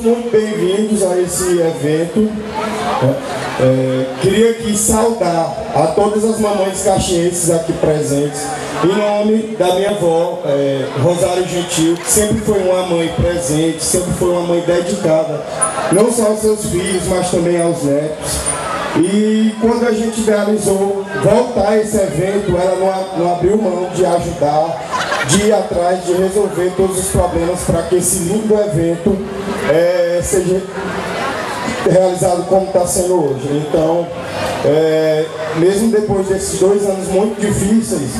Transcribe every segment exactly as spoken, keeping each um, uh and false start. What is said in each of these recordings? Muito bem-vindos a esse evento. É, queria aqui saudar a todas as mamães caxienses aqui presentes, em nome da minha avó, é, Rosário Gentil, que sempre foi uma mãe presente, sempre foi uma mãe dedicada, não só aos seus filhos, mas também aos netos. E quando a gente realizou voltar esse evento, ela não, não abriu mão de ajudar, de ir atrás, de resolver todos os problemas para que esse lindo evento é, seja realizado como está sendo hoje. Então, é, mesmo depois desses dois anos muito difíceis,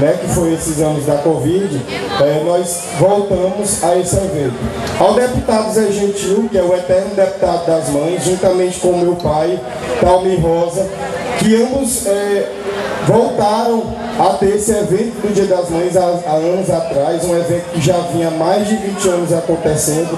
né, que foi esses anos da Covid, é, nós voltamos a esse evento. Ao deputado Zé Gentil, que é o eterno deputado das mães, juntamente com meu pai, Talmir Rosa, que ambos é, voltaram a ter esse evento do Dia das Mães há, há anos atrás, um evento que já vinha há mais de vinte anos acontecendo.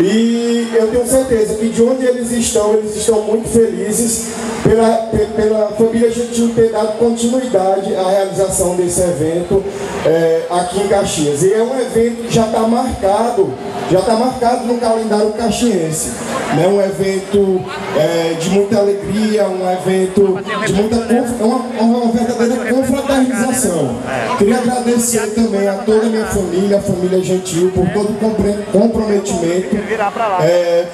E eu tenho certeza que de onde eles estão, eles estão muito felizes pela, pela família Gentil ter dado continuidade à realização desse evento é, aqui em Caxias. E é um evento que já está marcado, já está marcado no calendário caxiense. É um evento é, de muita alegria, um evento de muita uma, uma verdadeira confraternização. Queria agradecer também a toda a minha família, a família Gentil, por todo o comprometimento, é,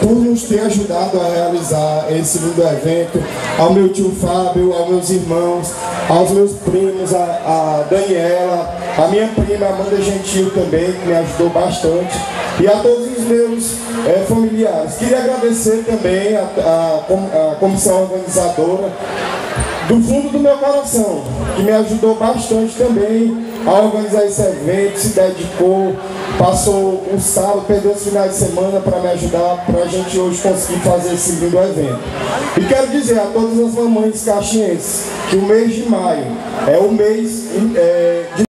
por nos ter ajudado a realizar esse lindo evento, ao meu tio Fábio, aos meus irmãos, aos meus primos, a, a Daniela, a minha prima Amanda Gentil também, que me ajudou bastante, e a todos os meus é, familiares. Queria agradecer também a, a, a comissão organizadora do fundo do meu coração, que me ajudou bastante também a organizar esse evento, se dedicou, passou o sábado, perdeu os finais de semana para me ajudar, para a gente hoje conseguir fazer esse lindo evento. E quero dizer a todas as mamães caxienses que o mês de maio é o mês é, de